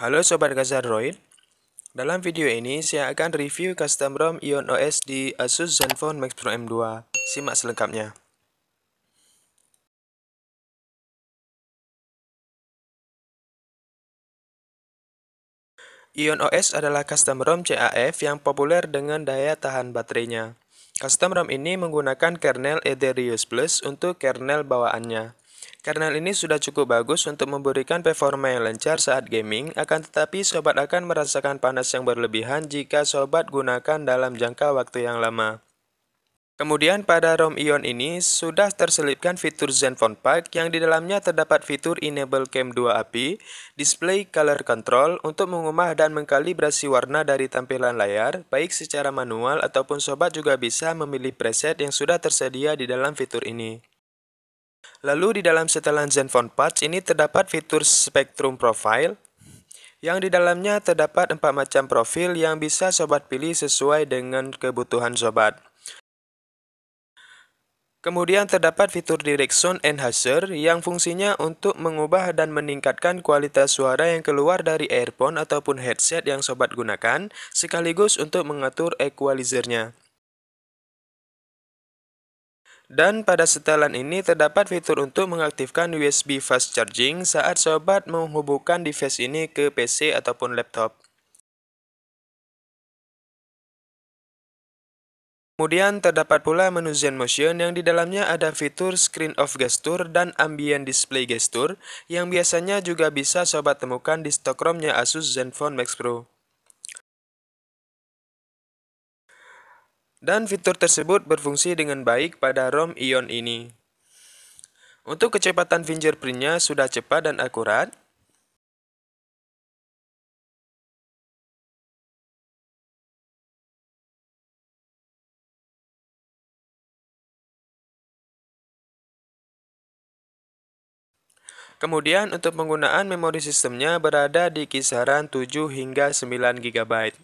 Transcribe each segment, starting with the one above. Halo Sobat GazaDroid, dalam video ini saya akan review custom ROM Ion OS di Asus Zenfone Max Pro M2. Simak selengkapnya. Ion OS adalah custom ROM CAF yang populer dengan daya tahan baterainya. Custom ROM ini menggunakan kernel Aetherius Plus untuk kernel bawaannya. Kernel ini sudah cukup bagus untuk memberikan performa yang lancar saat gaming, akan tetapi sobat akan merasakan panas yang berlebihan jika sobat gunakan dalam jangka waktu yang lama. Kemudian pada ROM Ion ini sudah terselipkan fitur Zenfone Pack yang di dalamnya terdapat fitur Enable Cam 2 API, Display Color Control untuk mengubah dan mengkalibrasi warna dari tampilan layar, baik secara manual ataupun sobat juga bisa memilih preset yang sudah tersedia di dalam fitur ini. Lalu di dalam setelan Zenfone Pack ini terdapat fitur Spectrum Profile yang di dalamnya terdapat 4 macam profil yang bisa sobat pilih sesuai dengan kebutuhan sobat. Kemudian terdapat fitur Direction Enhancer yang fungsinya untuk mengubah dan meningkatkan kualitas suara yang keluar dari earphone ataupun headset yang sobat gunakan, sekaligus untuk mengatur equalizernya. Dan pada setelan ini terdapat fitur untuk mengaktifkan USB fast charging saat sobat menghubungkan device ini ke PC ataupun laptop. Kemudian terdapat pula menu ZenMotion yang di dalamnya ada fitur Screen Off Gesture dan Ambient Display Gesture yang biasanya juga bisa sobat temukan di stok ROM-nya Asus Zenfone Max Pro. Dan fitur tersebut berfungsi dengan baik pada ROM Ion ini. Untuk kecepatan fingerprintnya sudah cepat dan akurat. Kemudian untuk penggunaan memori sistemnya berada di kisaran 7 hingga 9 GB.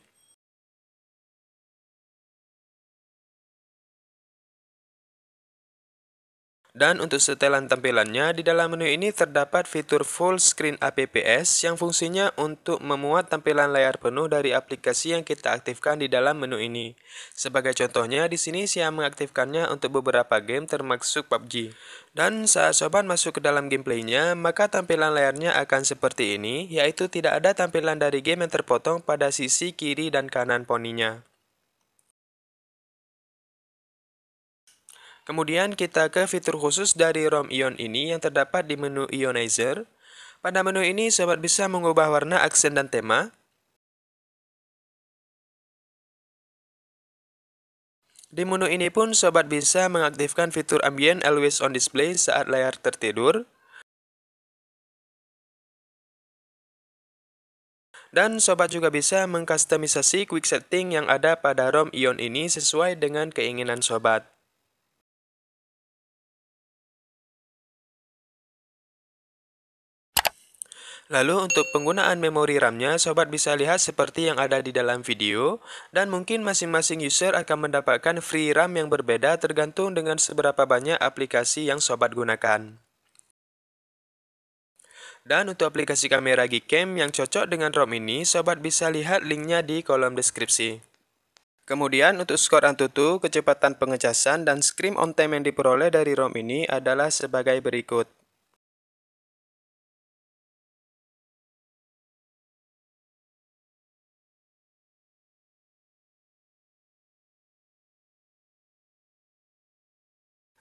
Dan untuk setelan tampilannya, di dalam menu ini terdapat fitur Full Screen APPS yang fungsinya untuk memuat tampilan layar penuh dari aplikasi yang kita aktifkan di dalam menu ini. Sebagai contohnya, di sini saya mengaktifkannya untuk beberapa game termasuk PUBG. Dan saat sobat masuk ke dalam gameplaynya, maka tampilan layarnya akan seperti ini, yaitu tidak ada tampilan dari game yang terpotong pada sisi kiri dan kanan poninya. Kemudian kita ke fitur khusus dari ROM Ion ini yang terdapat di menu Ionizer. Pada menu ini sobat bisa mengubah warna, aksen, dan tema. Di menu ini pun sobat bisa mengaktifkan fitur Ambient Always On Display saat layar tertidur. Dan sobat juga bisa mengkustomisasi quick setting yang ada pada ROM Ion ini sesuai dengan keinginan sobat. Lalu untuk penggunaan memori RAM-nya, sobat bisa lihat seperti yang ada di dalam video, dan mungkin masing-masing user akan mendapatkan free RAM yang berbeda tergantung dengan seberapa banyak aplikasi yang sobat gunakan. Dan untuk aplikasi kamera Geekcam yang cocok dengan ROM ini, sobat bisa lihat linknya di kolom deskripsi. Kemudian untuk skor AnTuTu, kecepatan pengecasan, dan screen on time yang diperoleh dari ROM ini adalah sebagai berikut.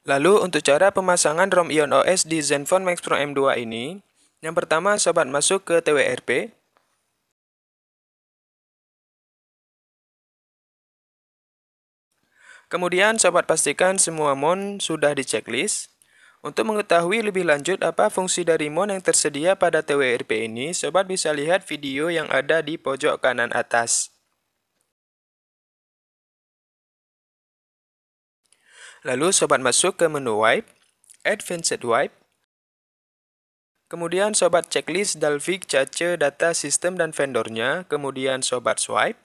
Lalu untuk cara pemasangan ROM Ion OS di Zenfone Max Pro M2 ini, yang pertama sobat masuk ke TWRP. Kemudian sobat pastikan semua mon sudah di checklist. Untuk mengetahui lebih lanjut apa fungsi dari mon yang tersedia pada TWRP ini, sobat bisa lihat video yang ada di pojok kanan atas. Lalu sobat masuk ke menu Wipe, Advanced Wipe. Kemudian sobat checklist Dalvik, cache, data, sistem, dan vendornya. Kemudian sobat swipe.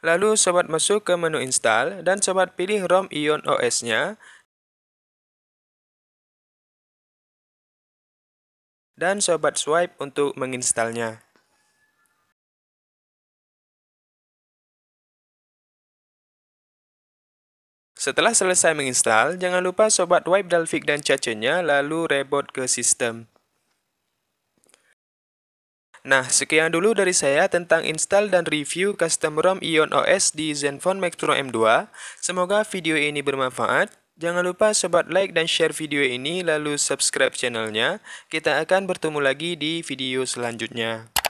Lalu sobat masuk ke menu Install dan sobat pilih ROM Ion OS-nya. dan sobat swipe untuk menginstalnya. Setelah selesai menginstal, jangan lupa sobat wipe Dalvik dan cacennya lalu reboot ke sistem. Nah, sekian dulu dari saya tentang install dan review custom ROM Ion OS di Zenfone Max Pro M2. Semoga video ini bermanfaat. Jangan lupa sobat like dan share video ini lalu subscribe channelnya. Kita akan bertemu lagi di video selanjutnya.